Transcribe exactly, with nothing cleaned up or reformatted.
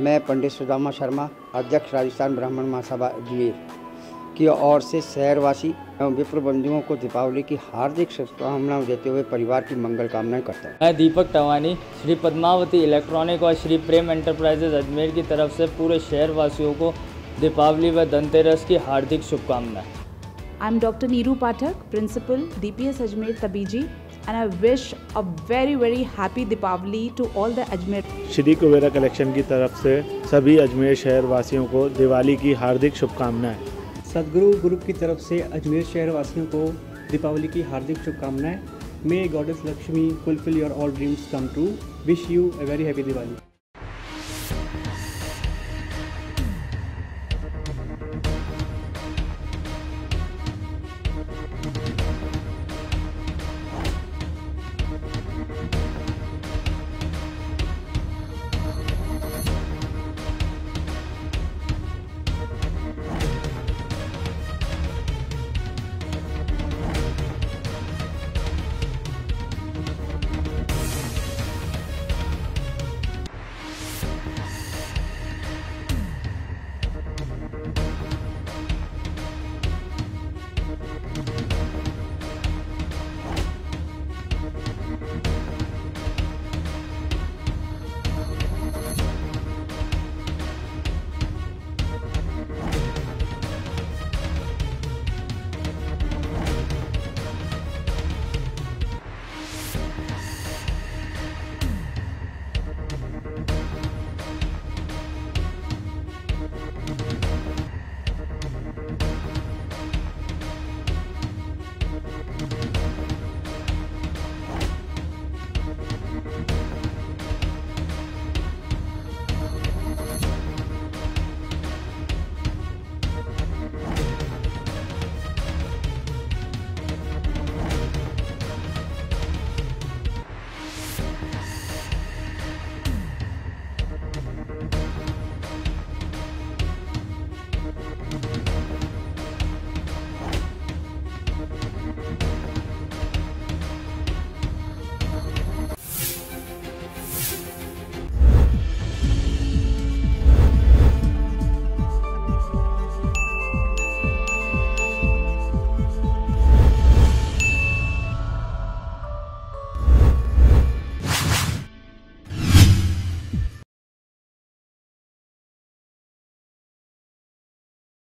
मैं पंडित सुदामा शर्मा, अध्यक्ष राजस्थान ब्राह्मण महासभा अजमेर की ओर से शहरवासी एवं विप्र बंधुओं को दीपावली की हार्दिक शुभकामनाएं देते हुए परिवार की मंगल कामनाएं करता हूं। मैं दीपक टवानी श्री पद्मावती इलेक्ट्रॉनिक और श्री प्रेम एंटरप्राइजेज अजमेर की तरफ से पूरे शहरवासियों को दीपावली व धनतेरस की हार्दिक शुभकामनाएं। I am doctor Neeru Pathak, principal D P S Ajmer Tabiji and I wish a very very happy Deepavali to all the Ajmer। Shri Kubera collection की तरफ से सभी अजमेर शहर वासियों को दिवाली की हार्दिक शुभकामनाएं। सदगुरु ग्रुप की तरफ से अजमेर शहर वासियों को दीपावली की हार्दिक शुभकामनाएं। May Goddess Lakshmi fulfill your all dreams come true। Wish you a very happy Diwali।